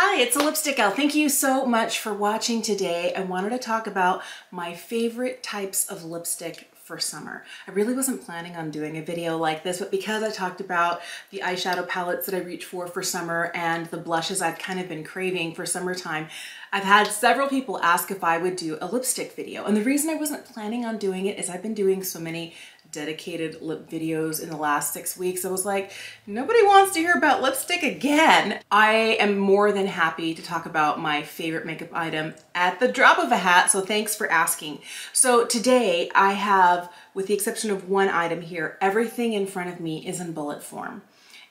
Hi, it's a Lipstick Elle. Thank you so much for watching today. I wanted to talk about my favorite types of lipstick for summer. I really wasn't planning on doing a video like this, but because I talked about the eyeshadow palettes that I reach for summer and the blushes I've kind of been craving for summertime, I've had several people ask if I would do a lipstick video. And the reason I wasn't planning on doing it is I've been doing so many dedicated lip videos in the last 6 weeks. I was like, nobody wants to hear about lipstick again. I am more than happy to talk about my favorite makeup item at the drop of a hat, so thanks for asking. So today I have, with the exception of one item here, everything in front of me is in bullet form.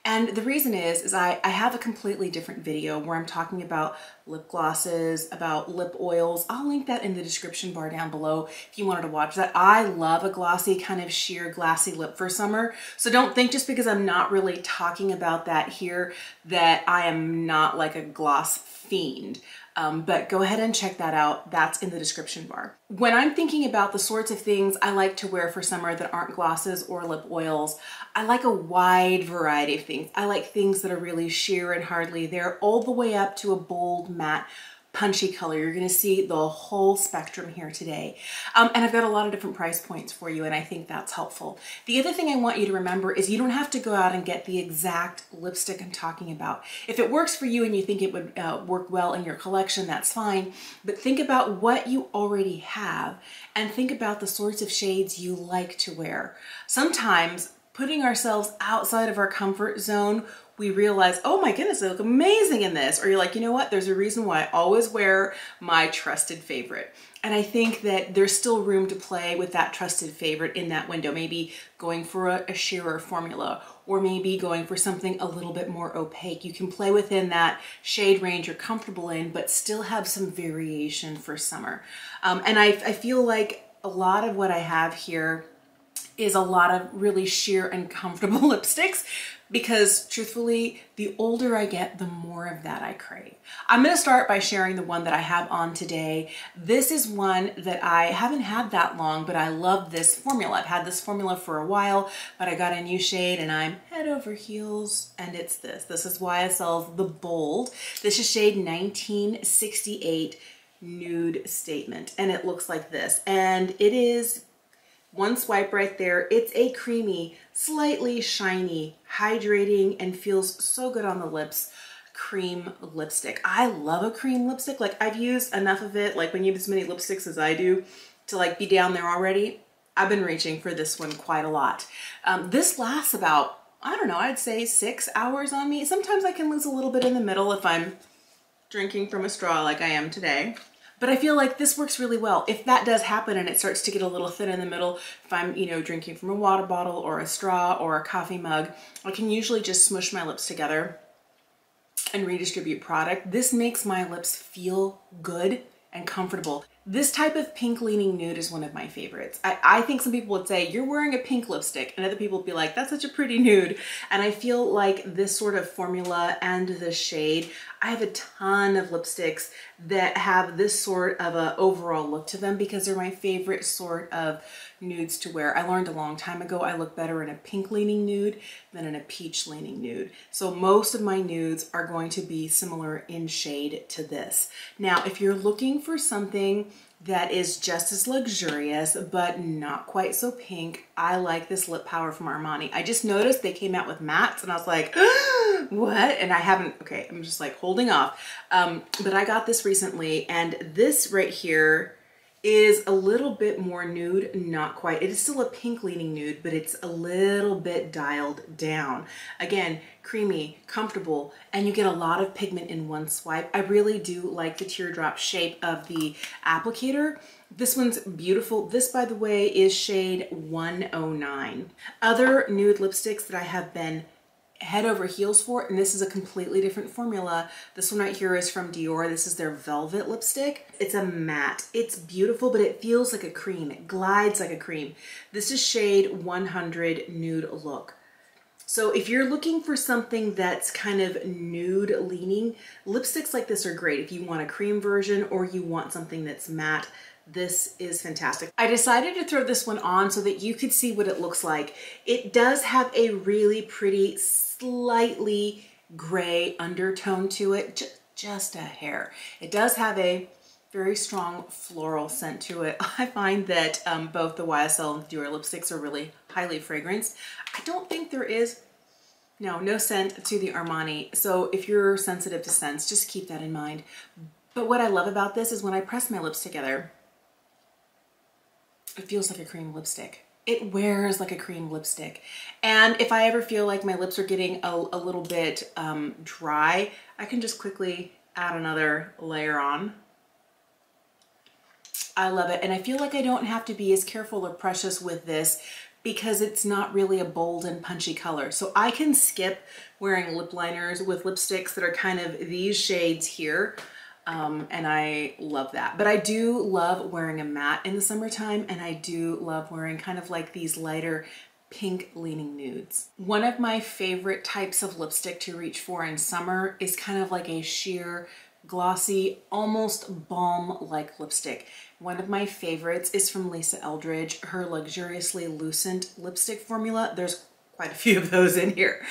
And the reason is I have a completely different video where I'm talking about lip glosses, about lip oils. I'll link that in the description bar down below if you wanted to watch that. I love a glossy, kind of sheer, glassy lip for summer. So don't think just because I'm not really talking about that here that I am not like a gloss fiend. But go ahead and check that out. That's in the description bar. When I'm thinking about the sorts of things I like to wear for summer that aren't glosses or lip oils, I like a wide variety of things. I like things that are really sheer and hardly there, all the way up to a bold, matte, punchy color. You're gonna see the whole spectrum here today. And I've got a lot of different price points for you, and I think that's helpful. The other thing I want you to remember is you don't have to go out and get the exact lipstick I'm talking about. If it works for you and you think it would work well in your collection, that's fine. But think about what you already have and think about the sorts of shades you like to wear. Sometimes putting ourselves outside of our comfort zone, we realize, oh my goodness, I look amazing in this. Or you're like, you know what? There's a reason why I always wear my trusted favorite. And I think that there's still room to play with that trusted favorite in that window, maybe going for a sheerer formula, or maybe going for something a little bit more opaque. You can play within that shade range you're comfortable in, but still have some variation for summer. And I feel like a lot of what I have here is a lot of really sheer and comfortable lipsticks, because truthfully, the older I get, the more of that I crave. I'm gonna start by sharing the one that I have on today. This is one that I haven't had that long, but I love this formula. I've had this formula for a while, but I got a new shade and I'm head over heels, and it's this. This is YSL's The Bold. This is shade 1968 Nude Statement, and it looks like this. And it is one swipe right there. It's a creamy, slightly shiny, hydrating, and feels so good on the lips cream lipstick. I love a cream lipstick. Like, I've used enough of it, like when you have as many lipsticks as I do, to like be down there already. I've been reaching for this one quite a lot. This lasts about, I don't know, I'd say 6 hours on me. Sometimes I can lose a little bit in the middle if I'm drinking from a straw like I am today. But I feel like this works really well. If that does happen and it starts to get a little thin in the middle, if I'm, you know, drinking from a water bottle or a straw or a coffee mug, I can usually just smush my lips together and redistribute product. This makes my lips feel good and comfortable. This type of pink leaning nude is one of my favorites. I think some people would say, you're wearing a pink lipstick, and other people would be like, that's such a pretty nude. And I feel like this sort of formula and this shade, I have a ton of lipsticks that have this sort of a overall look to them because they're my favorite sort of nudes to wear. I learned a long time ago, I look better in a pink leaning nude than in a peach leaning nude. So most of my nudes are going to be similar in shade to this. Now, if you're looking for something that is just as luxurious, but not quite so pink, I like this lip power from Armani. I just noticed they came out with mattes and I was like, what? And I haven't, okay, I'm just like holding off. But I got this recently, and this right here is a little bit more nude, not quite. It is still a pink leaning nude, but it's a little bit dialed down. Again, creamy, comfortable, and you get a lot of pigment in one swipe. I really do like the teardrop shape of the applicator. This one's beautiful. This, by the way, is shade 109. Other nude lipsticks that I have been head over heels for, and this is a completely different formula. This one right here is from Dior. This is their Velvet lipstick. It's a matte. It's beautiful, but it feels like a cream. It glides like a cream. This is shade 100 Nude Look. So if you're looking for something that's kind of nude leaning, lipsticks like this are great. If you want a cream version or you want something that's matte, this is fantastic. I decided to throw this one on so that you could see what it looks like. It does have a really pretty, slightly gray undertone to it, just a hair. It does have a very strong floral scent to it. I find that both the YSL and the Dior lipsticks are really highly fragranced. I don't think there is, no scent to the Armani. So if you're sensitive to scents, just keep that in mind. But what I love about this is when I press my lips together, it feels like a cream lipstick. It wears like a cream lipstick. And if I ever feel like my lips are getting a little bit dry, I can just quickly add another layer on. I love it. And I feel like I don't have to be as careful or precious with this because it's not really a bold and punchy color. So I can skip wearing lip liners with lipsticks that are kind of these shades here. And I love that. But I do love wearing a matte in the summertime, and I do love wearing kind of like these lighter pink leaning nudes. One of my favorite types of lipstick to reach for in summer is kind of like a sheer glossy, almost balm-like lipstick. One of my favorites is from Lisa Eldridge, her luxuriously lucent lipstick formula. There's quite a few of those in here.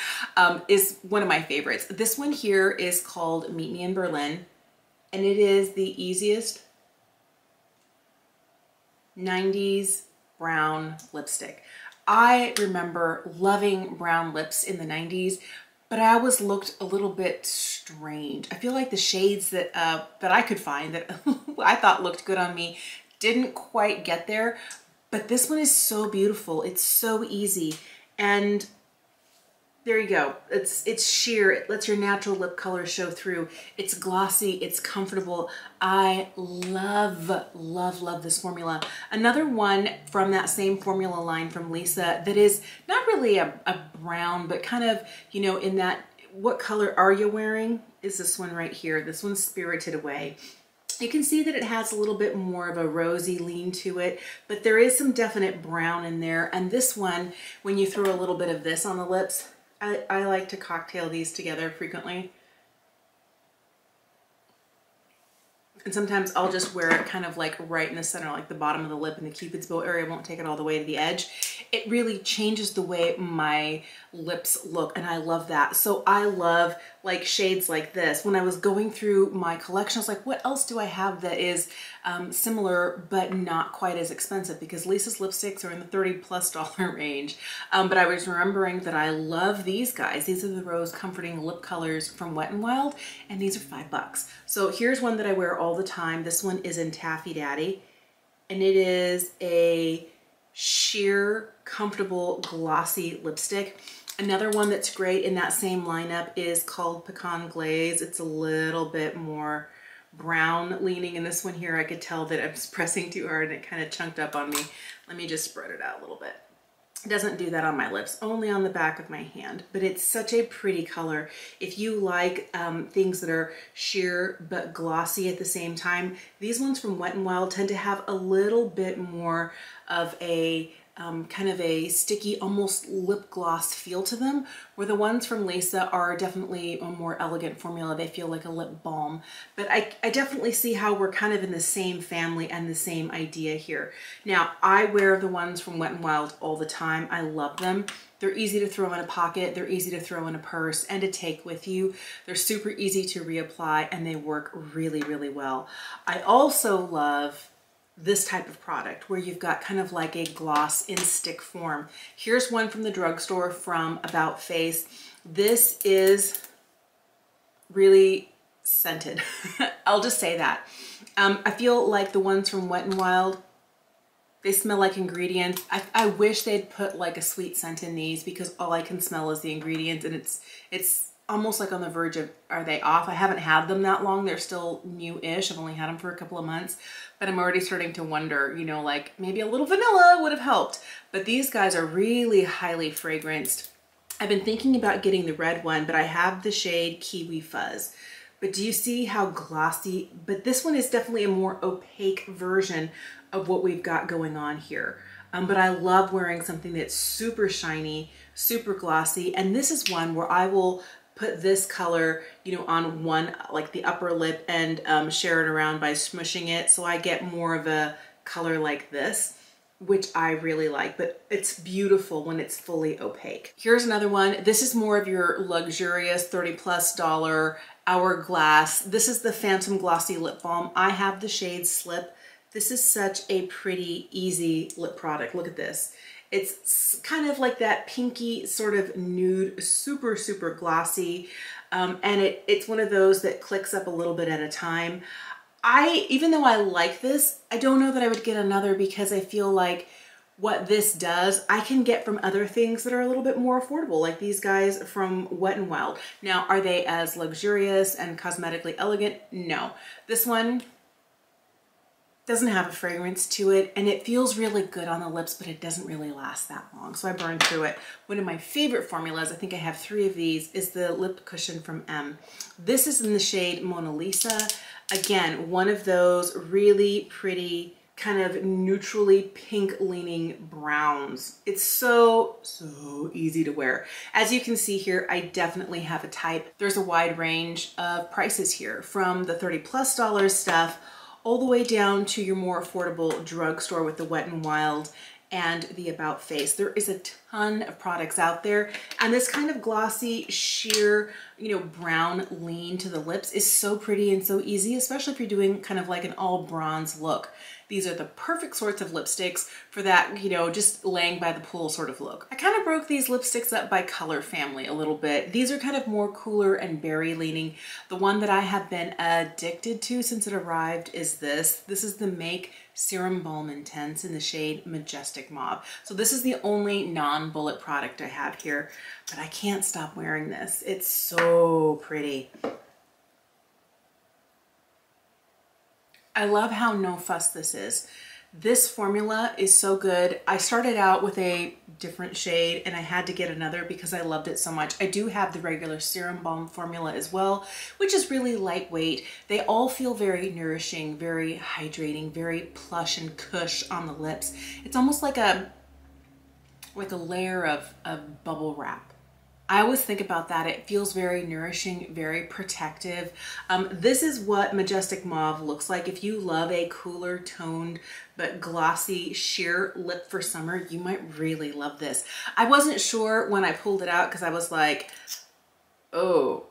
Is one of my favorites. This one here is called Meet Me in Berlin. And it is the easiest 90s brown lipstick. I remember loving brown lips in the 90s, but I always looked a little bit strange. I feel like the shades that that I could find that I thought looked good on me didn't quite get there, but this one is so beautiful. It's so easy. And there you go. It's sheer. It lets your natural lip color show through. It's glossy. It's comfortable. I love, love, love this formula. Another one from that same formula line from Lisa that is not really a brown, but kind of, you know, in that, what color are you wearing? Is this one right here. This one's Spirited Away. You can see that it has a little bit more of a rosy lean to it, but there is some definite brown in there. And this one, when you throw a little bit of this on the lips, I like to cocktail these together frequently. And sometimes I'll just wear it kind of like right in the center, like the bottom of the lip and the Cupid's bow area. I won't take it all the way to the edge. It really changes the way my lips look, and I love that. So I love like shades like this. When I was going through my collection, I was like, what else do I have that is similar but not quite as expensive? Because Lisa's lipsticks are in the $30+ range. But I was remembering that I love these guys. These are the Rose Comforting Lip Colors from Wet n Wild, and these are $5. So here's one that I wear all the time. This one is in Taffy Daddy, and it is a sheer, comfortable, glossy lipstick. Another one that's great in that same lineup is called Pecan Glaze. It's a little bit more brown leaning, and this one here I could tell that I was pressing too hard and it kind of chunked up on me. Let me just spread it out a little bit. It doesn't do that on my lips, only on the back of my hand, but it's such a pretty color. If you like things that are sheer but glossy at the same time, these ones from Wet n Wild tend to have a little bit more of a kind of a sticky, almost lip gloss feel to them, where the ones from Lisa are definitely a more elegant formula. They feel like a lip balm, but I definitely see how we're kind of in the same family and the same idea here. Now, I wear the ones from Wet n Wild all the time. I love them. They're easy to throw in a pocket. They're easy to throw in a purse and to take with you. They're super easy to reapply, and they work really, really well. I also love this type of product where you've got kind of like a gloss in stick form. Here's one from the drugstore from About Face. This is really scented. I'll just say that. I feel like the ones from Wet n Wild, they smell like ingredients. I wish they'd put like a sweet scent in these, because all I can smell is the ingredients, and it's almost like on the verge of, are they off? I haven't had them that long. They're still new-ish. I've only had them for a couple of months, but I'm already starting to wonder, you know, like maybe a little vanilla would have helped. But these guys are really highly fragranced. I've been thinking about getting the red one, but I have the shade Kiwi Fuzz. But do you see how glossy? But this one is definitely a more opaque version of what we've got going on here. But I love wearing something that's super shiny, super glossy. And this is one where I will put this color, you know, on one, like the upper lip, and share it around by smushing it. So I get more of a color like this, which I really like, but it's beautiful when it's fully opaque. Here's another one. This is more of your luxurious $30+ Hourglass. This is the Phantom Glossy Lip Balm. I have the shade Slip. This is such a pretty, easy lip product. Look at this. It's kind of like that pinky sort of nude, super, super glossy. And it's one of those that clicks up a little bit at a time. Even though I like this, I don't know that I would get another because I feel like what this does, I can get from other things that are a little bit more affordable, like these guys from Wet n Wild. Now, are they as luxurious and cosmetically elegant? No. This one doesn't have a fragrance to it, and it feels really good on the lips, but it doesn't really last that long, so I burned through it. One of my favorite formulas, I think I have 3 of these, is the lip cushion from M. This is in the shade Mona Lisa. Again, one of those really pretty, kind of neutrally pink leaning browns. It's so, so easy to wear. As you can see here, I definitely have a type. There's a wide range of prices here, from the $30+ stuff all the way down to your more affordable drugstore with the Wet n Wild and the About Face. There is a ton of products out there, and this kind of glossy, sheer, you know, brown lean to the lips is so pretty and so easy, especially if you're doing kind of like an all bronze look. These are the perfect sorts of lipsticks for that, you know, just laying by the pool sort of look. I kind of broke these lipsticks up by color family a little bit. These are kind of more cooler and berry leaning. The one that I have been addicted to since it arrived is this. This is the Make Serum Balm Intense in the shade Majestic Mauve. So this is the only non-bullet product I have here, but I can't stop wearing this. It's so pretty. I love how no fuss this is. This formula is so good. I started out with a different shade and I had to get another because I loved it so much. I do have the regular Serum Balm formula as well, which is really lightweight. They all feel very nourishing, very hydrating, very plush and cush on the lips. It's almost like a layer of bubble wrap. I always think about that. It feels very nourishing, very protective. This is what Majestic Mauve looks like. If you love a cooler toned but glossy sheer lip for summer, you might really love this. I wasn't sure when I pulled it out because I was like, oh,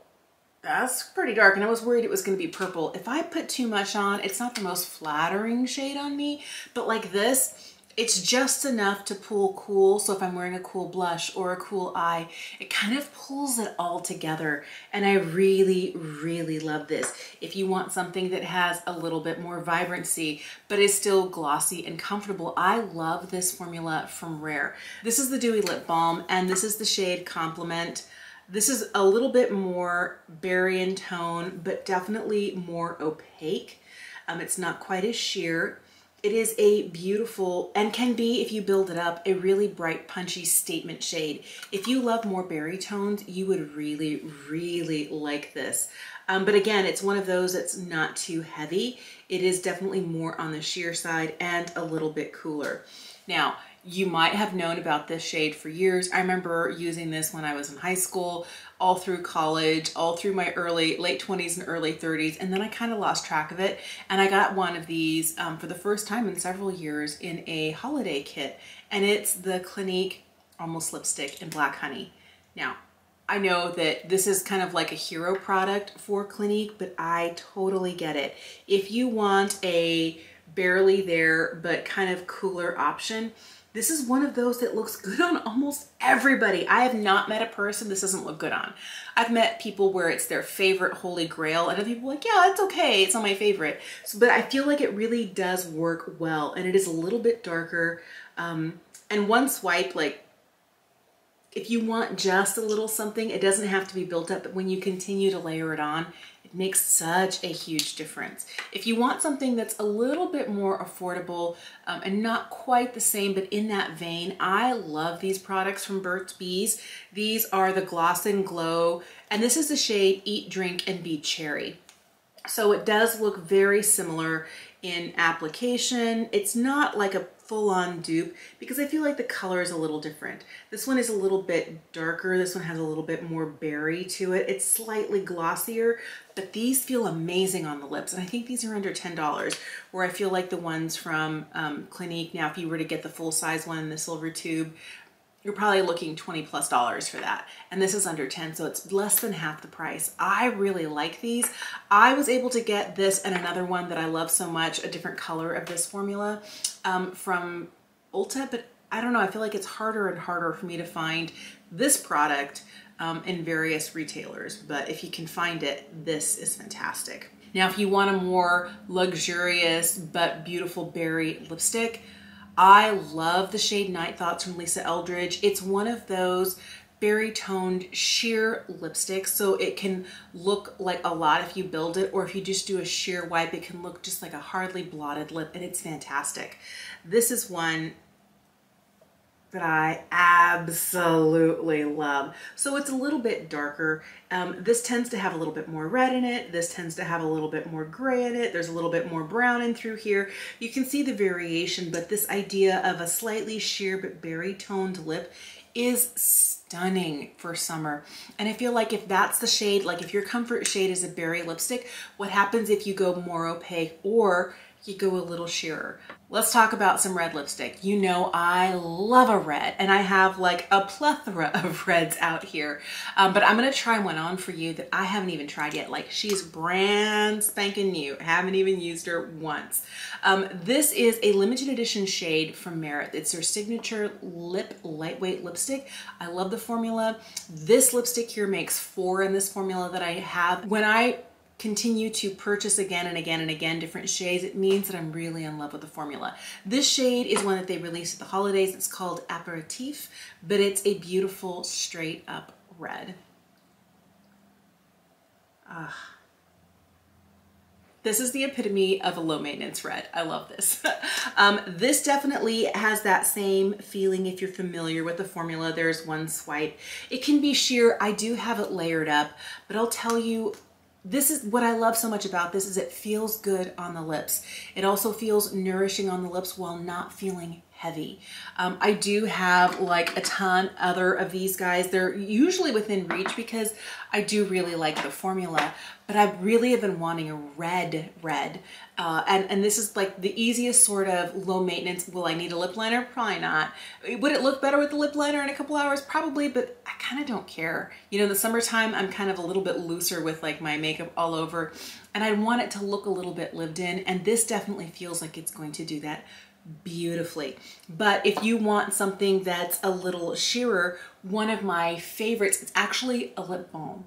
that's pretty dark, and I was worried it was going to be purple. If I put too much on, it's not the most flattering shade on me, but like this, it's just enough to pull cool. So if I'm wearing a cool blush or a cool eye, it kind of pulls it all together. And I really, really love this. If you want something that has a little bit more vibrancy, but is still glossy and comfortable, I love this formula from Rare. This is the Dewy Lip Balm, and this is the shade Compliment. This is a little bit more berry in tone, but definitely more opaque. It's not quite as sheer. It is a beautiful, and can be, if you build it up, a really bright, punchy statement shade. If you love more berry tones, you would really, really like this. But again, it's one of those that's not too heavy. It is definitely more on the sheer side and a little bit cooler. Now, you might have known about this shade for years. I remember using this when I was in high school, all through college, all through my late 20s and early 30s, and then I kind of lost track of it. And I got one of these for the first time in several years in a holiday kit, and it's the Clinique Almost Lipstick in Black Honey. Now, I know that this is kind of like a hero product for Clinique, but I totally get it. If you want a barely there but kind of cooler option, this is one of those that looks good on almost everybody. I have not met a person this doesn't look good on. I've met people where it's their favorite holy grail, and other people are like, yeah, it's okay, it's not my favorite. So, but I feel like it really does work well, and it is a little bit darker. And one swipe, like, if you want just a little something, it doesn't have to be built up, but when you continue to layer it on, it makes such a huge difference. If you want something that's a little bit more affordable and not quite the same, but in that vein, I love these products from Burt's Bees. These are the Gloss and Glow, and this is the shade Eat, Drink, and Be Cherry. So it does look very similar in application. It's not like a full-on dupe because I feel like the color is a little different. This one is a little bit darker. This one has a little bit more berry to it. It's slightly glossier, but these feel amazing on the lips. And I think these are under $10, where I feel like the ones from Clinique, now if you were to get the full-size one in the silver tube, you're probably looking $20+ for that. And this is under 10, so it's less than half the price. I really like these. I was able to get this and another one that I love so much, a different color of this formula from Ulta, but I don't know, I feel like it's harder and harder for me to find this product in various retailers, but if you can find it, this is fantastic. Now, if you want a more luxurious but beautiful berry lipstick, I love the shade Night Thoughts from Lisa Eldridge. It's one of those berry toned sheer lipsticks, so it can look like a lot if you build it, or if you just do a sheer wipe, it can look just like a hardly blotted lip, and it's fantastic. This is one that I absolutely love. So it's a little bit darker. This tends to have a little bit more red in it. This tends to have a little bit more gray in it. There's a little bit more brown in through here. You can see the variation, but this idea of a slightly sheer but berry toned lip is stunning for summer. And I feel like if that's the shade, like if your comfort shade is a berry lipstick, what happens if you go more opaque or you go a little sheerer? Let's talk about some red lipstick. You know I love a red, and I have like a plethora of reds out here, but I'm gonna try one on for you that I haven't even tried yet. Like, she's brand spanking new. I haven't even used her once. This is a limited edition shade from Merit. It's their signature lip lightweight lipstick. I love the formula. This lipstick here makes 4 in this formula that I have. When I continue to purchase again and again and again different shades, it means that I'm really in love with the formula. This shade is one that they released at the holidays. It's called Aperitif, but it's a beautiful straight up red. This is the epitome of a low maintenance red. I love this. This definitely has that same feeling if you're familiar with the formula. There's one swipe. It can be sheer. I do have it layered up, but I'll tell you, this is what I love so much about this, is it feels good on the lips. It also feels nourishing on the lips while not feeling heavy. I do have like a ton other of these guys. They're usually within reach because I do really like the formula, but I really have been wanting a red. And this is like the easiest sort of low maintenance. Will I need a lip liner? Probably not. Would it look better with the lip liner in a couple hours? Probably, but I kind of don't care. You know, in the summertime, I'm kind of a little bit looser with like my makeup all over, and I want it to look a little bit lived in, and this definitely feels like it's going to do that beautifully. But if you want something that's a little sheerer, one of my favorites, it's actually a lip balm.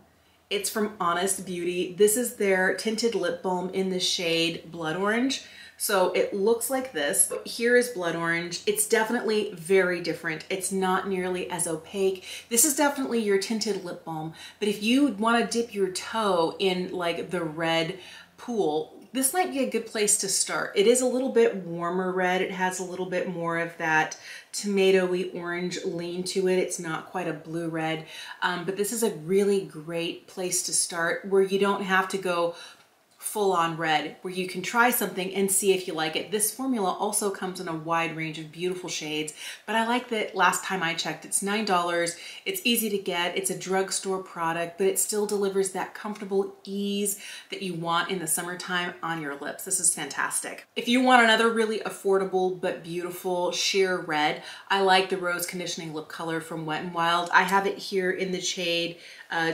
It's from Honest Beauty. This is their tinted lip balm in the shade Blood Orange. So it looks like this. Here is Blood Orange. It's definitely very different. It's not nearly as opaque. This is definitely your tinted lip balm, but if you want to dip your toe in like the red pool, this might be a good place to start. It is a little bit warmer red. It has a little bit more of that tomatoey orange lean to it. It's not quite a blue red, but this is a really great place to start where you don't have to go full on red, where you can try something and see if you like it. This formula also comes in a wide range of beautiful shades, but I like that last time I checked, it's $9. It's easy to get. It's a drugstore product, but it still delivers that comfortable ease that you want in the summertime on your lips. This is fantastic. If you want another really affordable but beautiful sheer red, I like the Rose Conditioning Lip Color from Wet n Wild. I have it here in the shade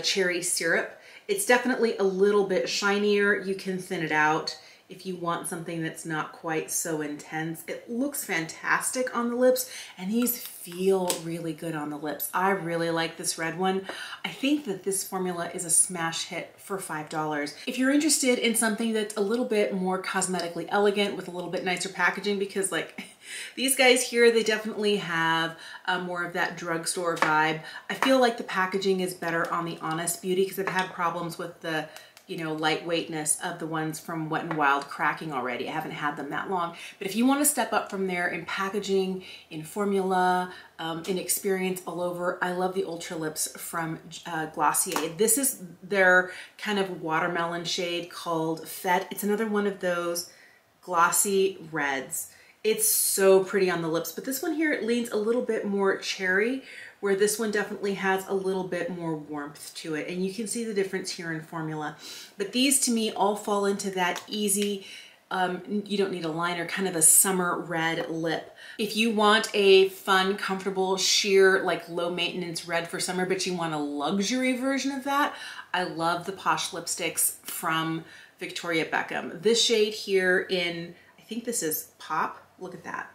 Cherry Syrup. It's definitely a little bit shinier. You can thin it out if you want something that's not quite so intense. It looks fantastic on the lips, and these feel really good on the lips. I really like this red one. I think that this formula is a smash hit for $5. If you're interested in something that's a little bit more cosmetically elegant with a little bit nicer packaging, because like these guys here, they definitely have more of that drugstore vibe. I feel like the packaging is better on the Honest Beauty because I've had problems with the, you know, lightweightness of the ones from Wet n Wild cracking already. I haven't had them that long. But if you want to step up from there in packaging, in formula, in experience all over, I love the Ultra Lips from Glossier. This is their kind of watermelon shade called Fête. It's another one of those glossy reds. It's so pretty on the lips, but this one here, it leans a little bit more cherry, where this one definitely has a little bit more warmth to it. And you can see the difference here in formula. But these to me all fall into that easy You don't need a liner, kind of a summer red lip. If you want a fun, comfortable, sheer, like low maintenance red for summer, but you want a luxury version of that, I love the Posh lipsticks from Victoria Beckham. This shade here in, I think this is Pop, look at that.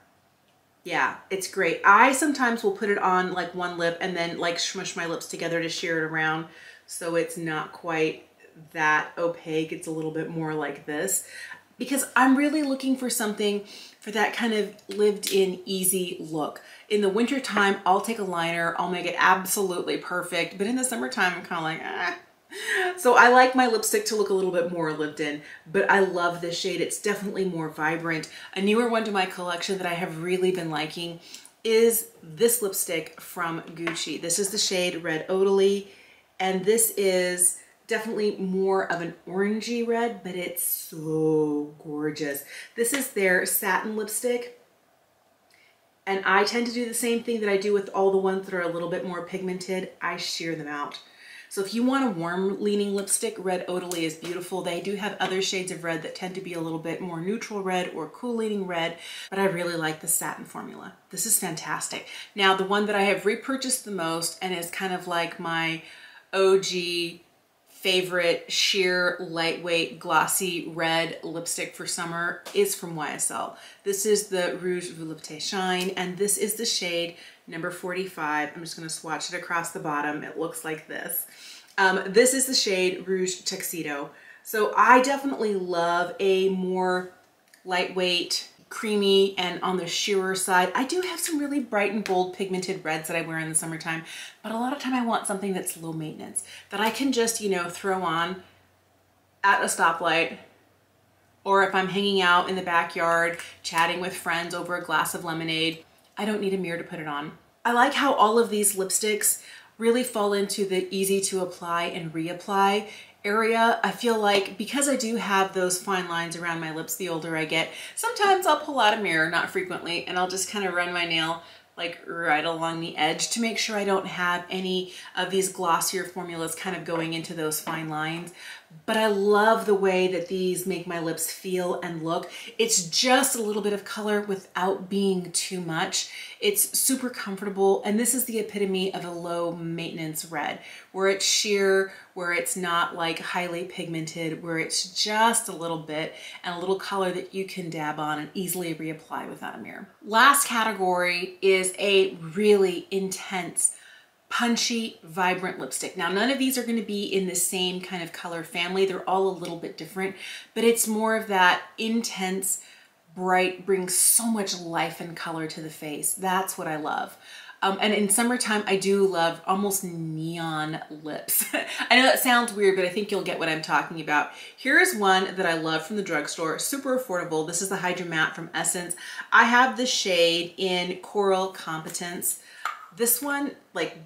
Yeah, it's great. I sometimes will put it on like one lip and then like smush my lips together to sheer it around so it's not quite that opaque. It's a little bit more like this because I'm really looking for something for that kind of lived in easy look. In the winter time, I'll take a liner, I'll make it absolutely perfect. But in the summertime, I'm kind of like, ah. So I like my lipstick to look a little bit more lived in, but I love this shade. It's definitely more vibrant. A newer one to my collection that I have really been liking is this lipstick from Gucci. This is the shade Red Odily, and this is definitely more of an orangey red, but it's so gorgeous. This is their satin lipstick. And I tend to do the same thing that I do with all the ones that are a little bit more pigmented. I sheer them out. So if you want a warm leaning lipstick, Red Odily is beautiful. They do have other shades of red that tend to be a little bit more neutral red or cool leaning red, but I really like the satin formula. This is fantastic. Now, the one that I have repurchased the most and is kind of like my OG favorite sheer, lightweight, glossy red lipstick for summer is from YSL. This is the Rouge Volupté Shine, and this is the shade number 45. I'm just gonna swatch it across the bottom. It looks like this. This is the shade Rouge Tuxedo. So I definitely love a more lightweight, creamy, and on the sheerer side. I do have some really bright and bold pigmented reds that I wear in the summertime, but a lot of time I want something that's low maintenance, that I can just, you know, throw on at a stoplight, or if I'm hanging out in the backyard, chatting with friends over a glass of lemonade. I don't need a mirror to put it on. I like how all of these lipsticks really fall into the easy to apply and reapply area. I feel like because I do have those fine lines around my lips the older I get, sometimes I'll pull out a mirror, not frequently, and I'll just kind of run my nail like right along the edge to make sure I don't have any of these glossier formulas kind of going into those fine lines. But I love the way that these make my lips feel and look. It's just a little bit of color without being too much. It's super comfortable, and this is the epitome of a low maintenance red, where it's sheer, where it's not like highly pigmented, where it's just a little bit and a little color that you can dab on and easily reapply without a mirror. Last category is a really intense, punchy, vibrant lipstick. Now, none of these are going to be in the same kind of color family. They're all a little bit different, but it's more of that intense, bright, brings so much life and color to the face. That's what I love. And in summertime, I do love almost neon lips. I know that sounds weird, but I think you'll get what I'm talking about. Here is one that I love from the drugstore, super affordable. This is the Hydro Matte from Essence. I have the shade in Coral Competence. This one, like,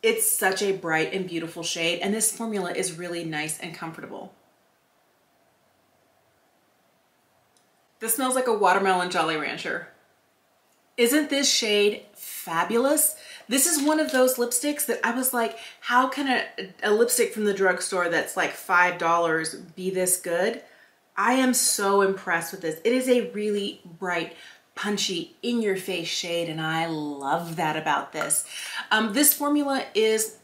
it's such a bright and beautiful shade, and this formula is really nice and comfortable. This smells like a watermelon Jolly Rancher. Isn't this shade fabulous? This is one of those lipsticks that I was like, how can a lipstick from the drugstore that's like $5 be this good? I am so impressed with this. It is a really bright, punchy, in-your-face shade, and I love that about this. This formula is,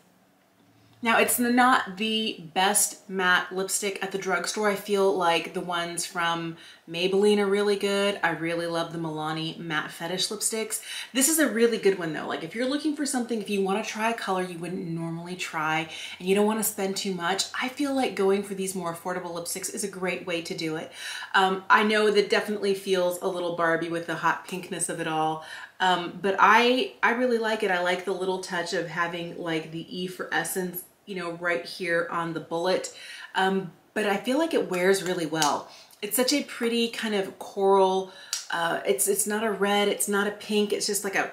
now it's not the best matte lipstick at the drugstore. I feel like the ones from Maybelline are really good. I really love the Milani Matte Fetish lipsticks. This is a really good one though. Like if you're looking for something, if you want to try a color you wouldn't normally try and you don't want to spend too much, I feel like going for these more affordable lipsticks is a great way to do it. I know that definitely feels a little Barbie with the hot pinkness of it all, but I really like it. I like the little touch of having like the E for Essence, you know, right here on the bullet, but I feel like it wears really well. It's such a pretty kind of coral, it's not a red, it's not a pink, it's just like a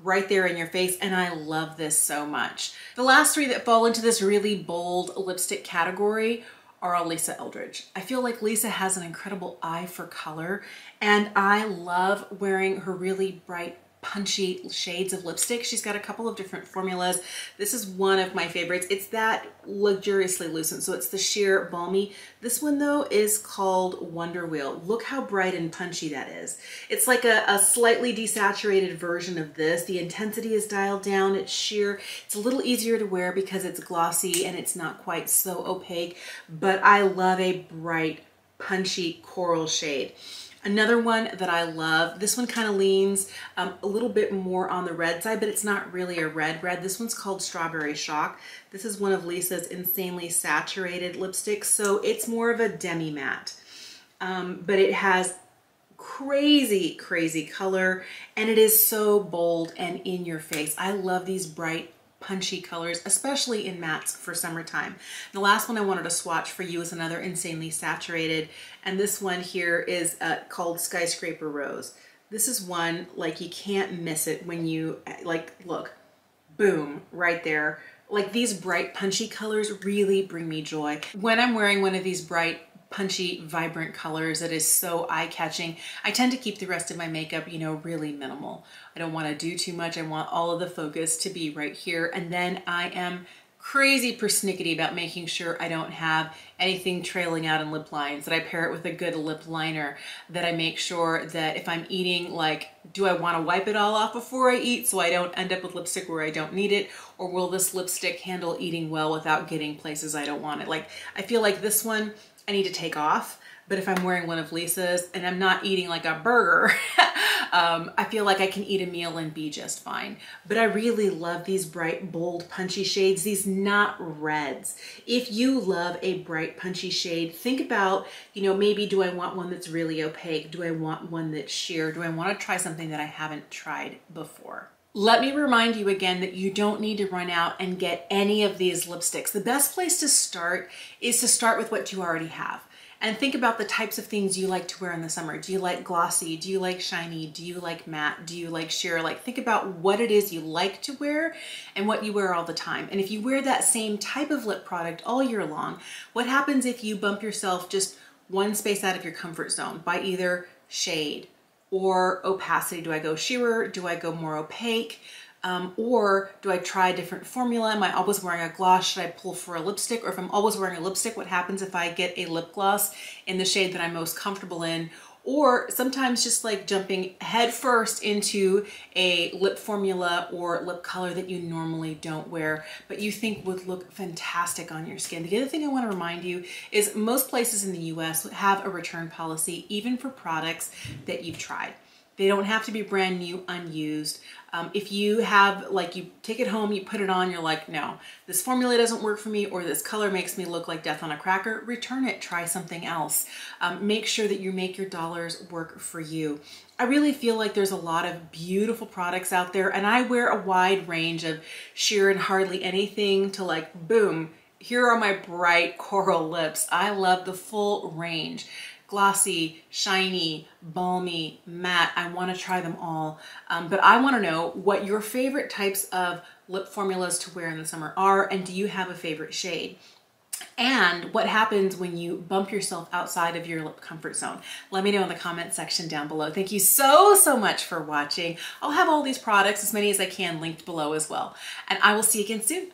right there in your face, and I love this so much. The last three that fall into this really bold lipstick category are all Lisa Eldridge. I feel like Lisa has an incredible eye for color, and I love wearing her really bright, punchy shades of lipstick. She's got a couple of different formulas. This is one of my favorites. It's that luxuriously lucent, so it's the sheer balmy. This one though is called Wonder Wheel. Look how bright and punchy that is. It's like a slightly desaturated version of this. The intensity is dialed down, it's sheer. It's a little easier to wear because it's glossy and it's not quite so opaque, but I love a bright, punchy coral shade. Another one that I love, this one kind of leans a little bit more on the red side, but it's not really a red. This one's called Strawberry Shock. This is one of Lisa's insanely saturated lipsticks, so it's more of a demi-matte, but it has crazy, crazy color, and it is so bold and in your face. I love these bright, punchy colors, especially in mattes for summertime. The last one I wanted to swatch for you is another insanely saturated, and this one here is called Skyscraper Rose. This is one, like, you can't miss it when you, like, look, boom, right there. Like, these bright punchy colors really bring me joy. When I'm wearing one of these bright punchy, vibrant colors that is so eye-catching, I tend to keep the rest of my makeup, you know, really minimal. I don't want to do too much. I want all of the focus to be right here, and then I am crazy persnickety about making sure I don't have anything trailing out in lip lines, that I pair it with a good lip liner, that I make sure that if I'm eating, like, do I want to wipe it all off before I eat so I don't end up with lipstick where I don't need it, or will this lipstick handle eating well without getting places I don't want it? Like, I feel like this one I need to take off, but if I'm wearing one of Lisa's and I'm not eating like a burger, I feel like I can eat a meal and be just fine. But I really love these bright, bold, punchy shades, these not reds. If you love a bright, punchy shade, think about, you know, maybe do I want one that's really opaque? Do I want one that's sheer? Do I want to try something that I haven't tried before? Let me remind you again that you don't need to run out and get any of these lipsticks. The best place to start is to start with what you already have. And think about the types of things you like to wear in the summer. Do you like glossy? Do you like shiny? Do you like matte? Do you like sheer? Like, think about what it is you like to wear and what you wear all the time. And if you wear that same type of lip product all year long, what happens if you bump yourself just one space out of your comfort zone by either shade or opacity? Do I go sheerer? Do I go more opaque? Or do I try a different formula? Am I always wearing a gloss? Should I pull for a lipstick? Or if I'm always wearing a lipstick, what happens if I get a lip gloss in the shade that I'm most comfortable in? Or sometimes just like jumping head first into a lip formula or lip color that you normally don't wear, but you think would look fantastic on your skin. The other thing I want to remind you is most places in the US have a return policy, even for products that you've tried. They don't have to be brand new, unused. If you have, like, you take it home, you put it on, you're like, no, this formula doesn't work for me, or this color makes me look like death on a cracker, return it, try something else. Make sure that you make your dollars work for you. I really feel like there's a lot of beautiful products out there, and I wear a wide range of sheer and hardly anything to, like, boom, here are my bright coral lips. I love the full range. Glossy, shiny, balmy, matte. I want to try them all, but I want to know what your favorite types of lip formulas to wear in the summer are, and do you have a favorite shade? And what happens when you bump yourself outside of your lip comfort zone? Let me know in the comment section down below. Thank you so, so much for watching. I'll have all these products, as many as I can, linked below as well. And I will see you again soon.